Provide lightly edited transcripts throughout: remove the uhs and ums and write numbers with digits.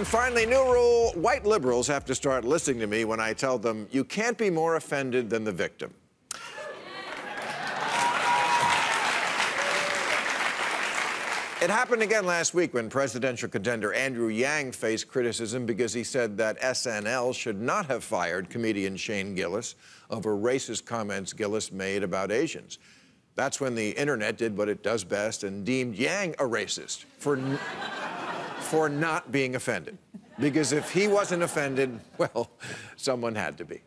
And finally, new rule, white liberals have to start listening to me when I tell them you can't be more offended than the victim. It happened again last week when presidential contender Andrew Yang faced criticism because he said that SNL should not have fired comedian Shane Gillis over racist comments Gillis made about Asians. That's when the internet did what it does best and deemed Yang a racist for not being offended. Because if he wasn't offended, well, someone had to be.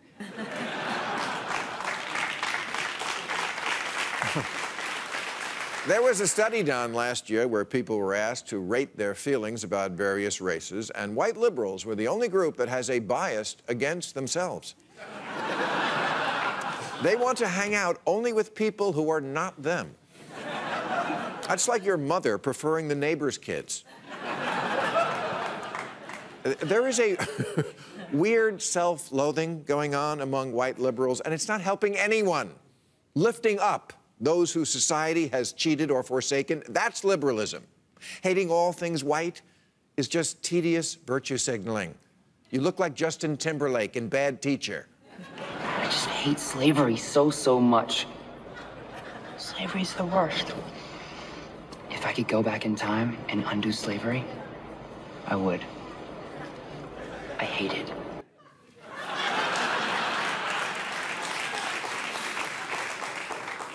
There was a study done last year where people were asked to rate their feelings about various races, and white liberals were the only group that has a bias against themselves. They want to hang out only with people who are not them. That's like your mother preferring the neighbor's kids. There is a weird self-loathing going on among white liberals, and it's not helping anyone. Lifting up those who society has cheated or forsaken, that's liberalism. Hating all things white is just tedious virtue signaling. You look like Justin Timberlake in Bad Teacher. I just hate slavery so much. Slavery's the worst. If I could go back in time and undo slavery, I would. I hate it.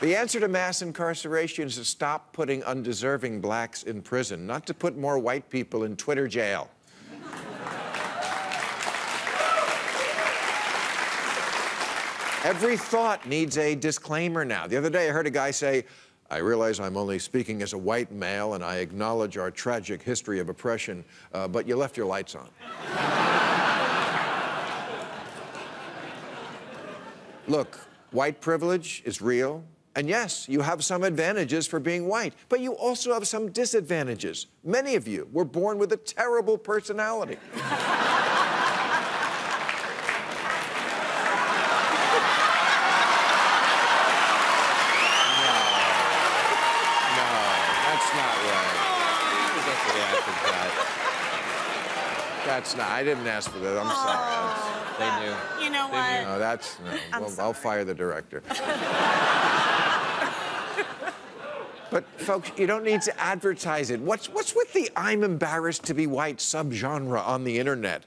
The answer to mass incarceration is to stop putting undeserving blacks in prison, not to put more white people in Twitter jail. Every thought needs a disclaimer now. The other day I heard a guy say, "I realize I'm only speaking as a white male and I acknowledge our tragic history of oppression, but you left your lights on." Look, white privilege is real. And yes, you have some advantages for being white, but you also have some disadvantages. Many of you were born with a terrible personality. No, that's not right. That's not, I didn't ask for that, I'm sorry. They knew. You know what? No, that's, no. Well, I'll fire the director. But, folks, you don't need to advertise it. What's with the I'm embarrassed to be white subgenre on the internet?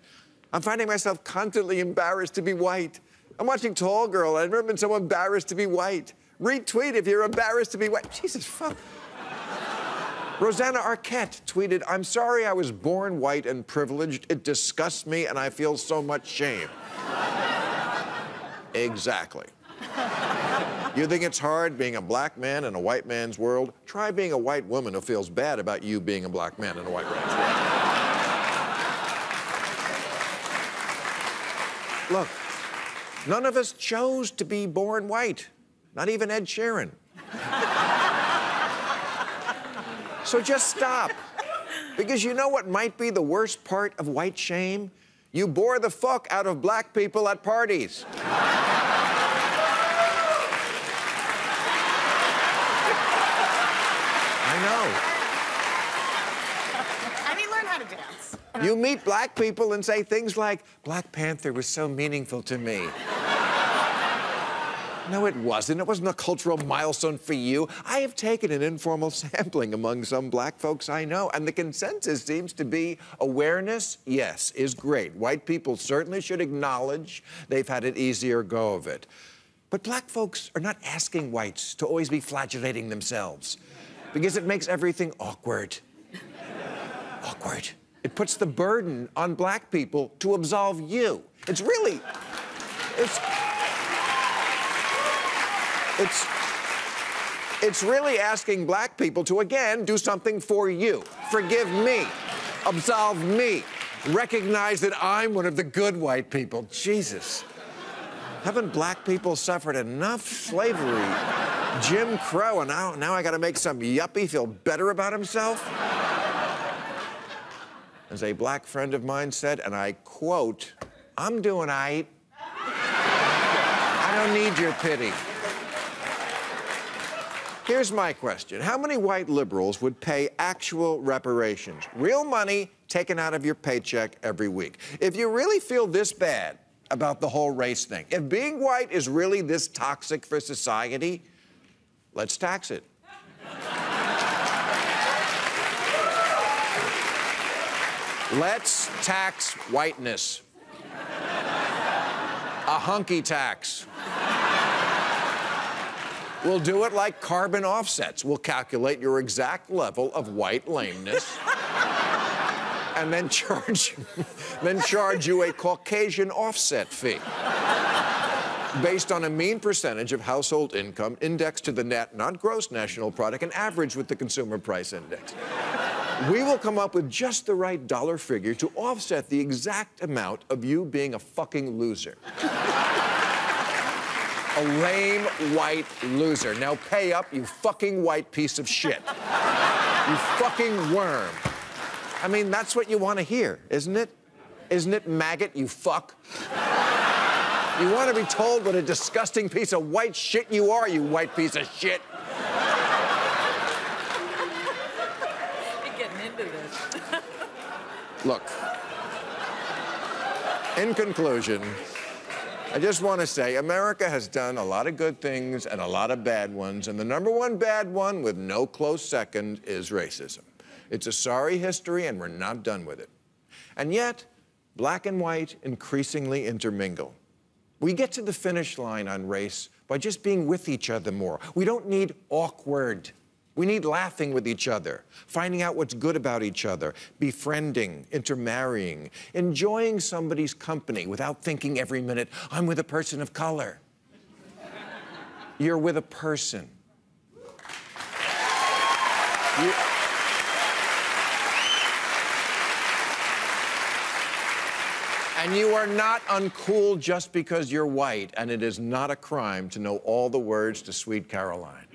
I'm finding myself constantly embarrassed to be white. I'm watching Tall Girl, and I've never been so embarrassed to be white. Retweet if you're embarrassed to be white. Jesus, fuck. Rosanna Arquette tweeted, "I'm sorry I was born white and privileged. It disgusts me, and I feel so much shame." Exactly. You think it's hard being a black man in a white man's world? Try being a white woman who feels bad about you being a black man in a white man's world. Look, none of us chose to be born white. Not even Ed Sheeran. So just stop. Because you know what might be the worst part of white shame? You bore the fuck out of black people at parties. I mean, learn how to dance. You meet black people and say things like, "Black Panther was so meaningful to me." No, it wasn't. It wasn't a cultural milestone for you. I have taken an informal sampling among some black folks I know, and the consensus seems to be awareness, yes, is great. White people certainly should acknowledge they've had an easier go of it. But black folks are not asking whites to always be flagellating themselves. Because it makes everything awkward. Awkward. It puts the burden on black people to absolve you. It's really... It's really asking black people to, again, do something for you. Forgive me. Absolve me. Recognize that I'm one of the good white people. Jesus. Haven't black people suffered enough slavery? Jim Crow, and now I gotta make some yuppie feel better about himself? As a black friend of mine said, and I quote, "I'm doing aight. I don't need your pity." Here's my question. How many white liberals would pay actual reparations? Real money taken out of your paycheck every week. If you really feel this bad about the whole race thing, if being white is really this toxic for society, let's tax it. Let's tax whiteness. A hunky tax. We'll do it like carbon offsets. We'll calculate your exact level of white lameness and then charge you a Caucasian offset fee based on a mean percentage of household income indexed to the net, not gross national product, and averaged with the consumer price index. We will come up with just the right dollar figure to offset the exact amount of you being a fucking loser. A lame white loser. Now pay up, you fucking white piece of shit. You fucking worm. I mean, that's what you want to hear, isn't it? Isn't it, maggot, you fuck? You want to be told what a disgusting piece of white shit you are, you white piece of shit. You're getting into this. Look, in conclusion, I just want to say America has done a lot of good things and a lot of bad ones, and the number one bad one with no close second is racism. It's a sorry history, and we're not done with it. And yet, black and white increasingly intermingle. We get to the finish line on race by just being with each other more. We don't need awkward. We need laughing with each other, finding out what's good about each other, befriending, intermarrying, enjoying somebody's company without thinking every minute, I'm with a person of color. You're with a person. And you are not uncool just because you're white, and it is not a crime to know all the words to Sweet Caroline.